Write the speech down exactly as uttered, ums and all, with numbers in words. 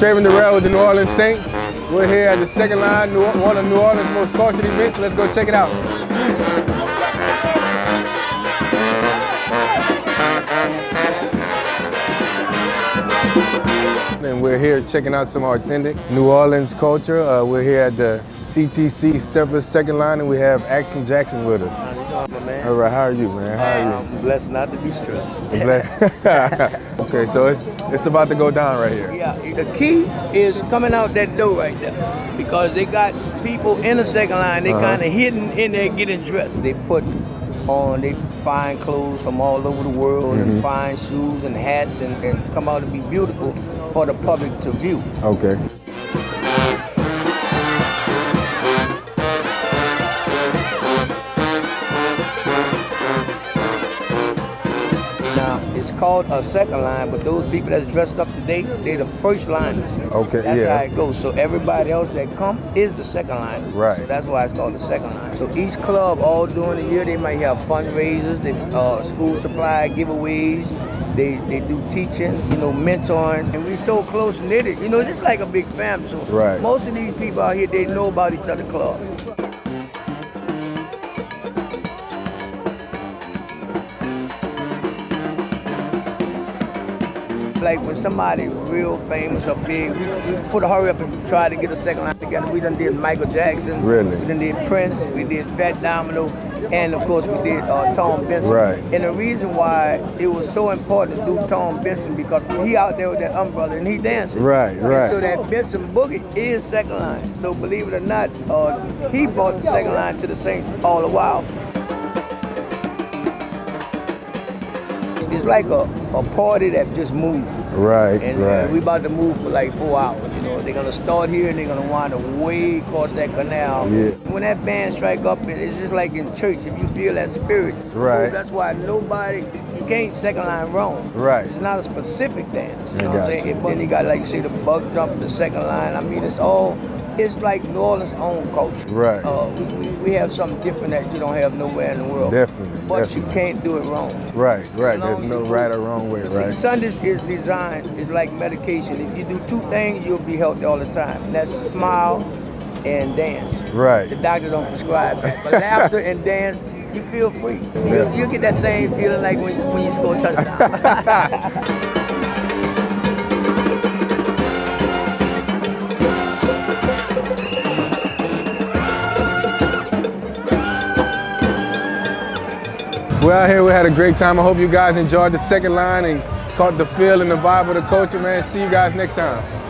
Travin Dural with the New Orleans Saints. We're here at the Second Line, one of New Orleans' most cultured events. Let's go check it out. And we're here checking out some authentic New Orleans culture. Uh, we're here at the C T C Steppers Second Line, and we have Action Jackson with us. How you doing, man? All right, how are you, man? How are you? I'm blessed not to be stressed. Okay, so it's it's about to go down right here. Yeah, the key is coming out that door right there, because they got people in the second line. They uh-huh. kind of hidden in there getting dressed. They put on they fine clothes from all over the world, mm-hmm. and fine shoes and hats, and, and come out and be beautiful for the public to view. Okay. It's called a second line, but those people that's dressed up today, they're the first liners. Okay, that's yeah. how it goes. So everybody else that come is the second line. Right. So that's why it's called the second line. So each club, all during the year, they might have fundraisers, they, uh, school supply giveaways, they, they do teaching, you know, mentoring. And we're so close-knitted, you know, just like a big family. So right. most of these people out here, they know about each other's club. Like when somebody real famous or big, we, we put a hurry up and try to get a second line together. We done did Michael Jackson. Really? We done did Prince. We did Fat Domino. And of course we did uh, Tom Benson. Right. And the reason why it was so important to do Tom Benson, because he out there with that umbrella and he dancing. Right, right. And so that Benson Boogie is second line. So believe it or not, uh, he brought the second line to the Saints all the while. It's like a, a party that just moved. Right, and, right. And we about to move for like four hours, you know. They're gonna start here and they're gonna wander way across that canal. Yeah. When that band strike up, it's just like in church, if you feel that spirit. Right. So that's why nobody, you can't second line wrong. Right. It's not a specific dance, you know what I'm saying? And then you got, like you say, the buck jump, the second line. I mean, it's all, it's like New Orleans' own culture. Right. Uh, we, we have something different that you don't have nowhere in the world. Definitely. But definitely. You can't do it wrong. Right, right. There's no right or wrong way, right? See, Sundays is designed, it's like medication. If you do two things, you'll be healthy all the time. And that's smile and dance. Right. The doctor don't prescribe that. But laughter and dance, you feel free. Yeah. You, you get that same feeling like when, when you score a touchdown. We're out here, we had a great time. I hope you guys enjoyed the second line and caught the feel and the vibe of the culture, man. See you guys next time.